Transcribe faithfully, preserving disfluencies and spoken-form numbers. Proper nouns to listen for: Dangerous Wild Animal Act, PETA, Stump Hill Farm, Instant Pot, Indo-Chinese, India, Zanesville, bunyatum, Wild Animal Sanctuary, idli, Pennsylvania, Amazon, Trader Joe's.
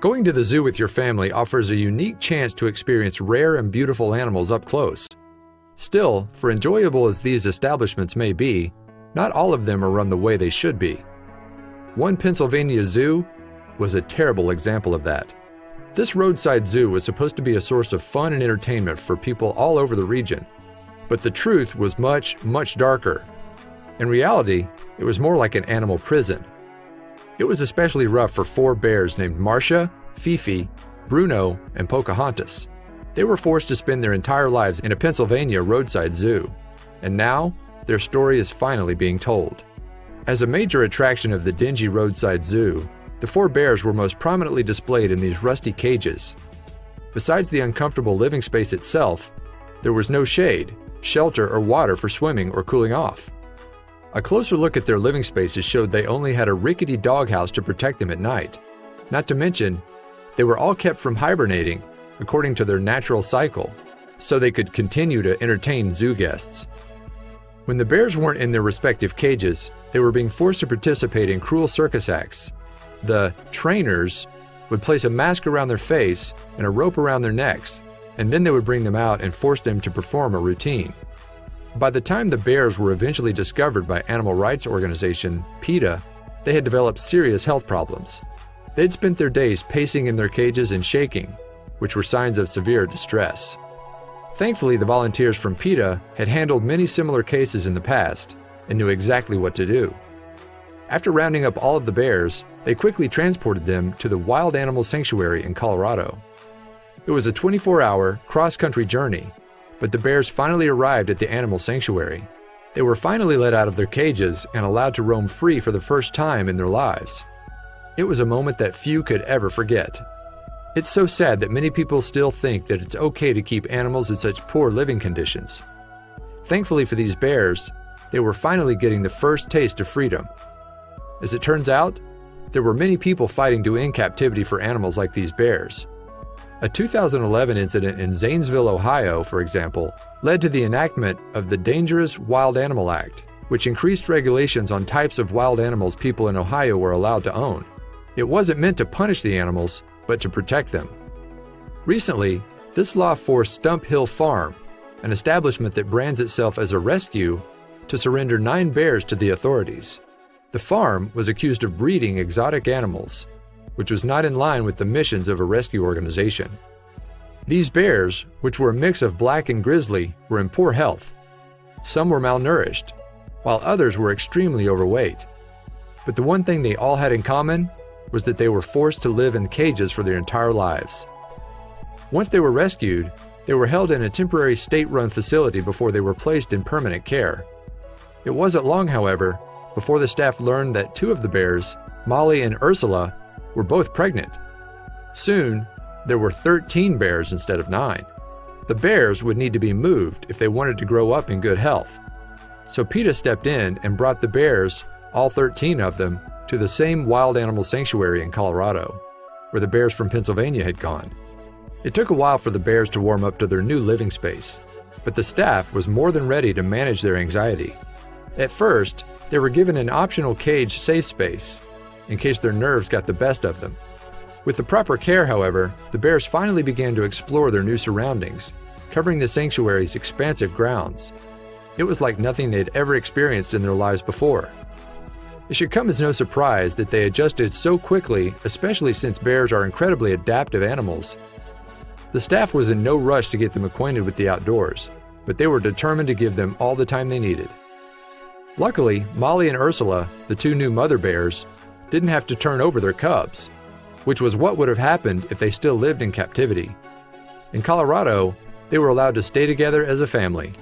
Going to the zoo with your family offers a unique chance to experience rare and beautiful animals up close. Still, for enjoyable as these establishments may be, not all of them are run the way they should be. One Pennsylvania zoo was a terrible example of that. This roadside zoo was supposed to be a source of fun and entertainment for people all over the region, but the truth was much, much darker. In reality, it was more like an animal prison. It was especially rough for four bears named Marcia, Fifi, Bruno, and Pocahontas. They were forced to spend their entire lives in a Pennsylvania roadside zoo, and now their story is finally being told. As a major attraction of the dingy roadside zoo, the four bears were most prominently displayed in these rusty cages. Besides the uncomfortable living space itself, there was no shade, shelter, or water for swimming or cooling off. A closer look at their living spaces showed they only had a rickety doghouse to protect them at night. Not to mention, they were all kept from hibernating according to their natural cycle, so they could continue to entertain zoo guests. When the bears weren't in their respective cages, they were being forced to participate in cruel circus acts. The trainers would place a mask around their face and a rope around their necks, and then they would bring them out and force them to perform a routine. By the time the bears were eventually discovered by animal rights organization PETA, they had developed serious health problems. They'd spent their days pacing in their cages and shaking, which were signs of severe distress. Thankfully, the volunteers from PETA had handled many similar cases in the past and knew exactly what to do. After rounding up all of the bears, they quickly transported them to the Wild Animal Sanctuary in Colorado. It was a twenty-four hour cross-country journey, but the bears finally arrived at the animal sanctuary. They were finally let out of their cages and allowed to roam free for the first time in their lives. It was a moment that few could ever forget. It's so sad that many people still think that it's okay to keep animals in such poor living conditions. Thankfully for these bears, they were finally getting the first taste of freedom. As it turns out, there were many people fighting to end captivity for animals like these bears. A two thousand eleven incident in Zanesville, Ohio, for example, led to the enactment of the Dangerous Wild Animal Act, which increased regulations on types of wild animals people in Ohio were allowed to own. It wasn't meant to punish the animals, but to protect them. Recently, this law forced Stump Hill Farm, an establishment that brands itself as a rescue, to surrender nine bears to the authorities. The farm was accused of breeding exotic animals, which was not in line with the missions of a rescue organization. These bears, which were a mix of black and grizzly, were in poor health. Some were malnourished, while others were extremely overweight. But the one thing they all had in common was that they were forced to live in cages for their entire lives. Once they were rescued, they were held in a temporary state-run facility before they were placed in permanent care. It wasn't long, however, before the staff learned that two of the bears, Molly and Ursula, were both pregnant. Soon, there were thirteen bears instead of nine. The bears would need to be moved if they wanted to grow up in good health. So PETA stepped in and brought the bears, all thirteen of them, to the same wild animal sanctuary in Colorado, where the bears from Pennsylvania had gone. It took a while for the bears to warm up to their new living space, but the staff was more than ready to manage their anxiety. At first, they were given an optional cage safe space, in case their nerves got the best of them. With the proper care, however, the bears finally began to explore their new surroundings, covering the sanctuary's expansive grounds. It was like nothing they'd ever experienced in their lives before. It should come as no surprise that they adjusted so quickly, especially since bears are incredibly adaptive animals. The staff was in no rush to get them acquainted with the outdoors, but they were determined to give them all the time they needed. Luckily, Molly and Ursula, the two new mother bears, didn't have to turn over their cubs, which was what would have happened if they still lived in captivity. In Colorado, they were allowed to stay together as a family.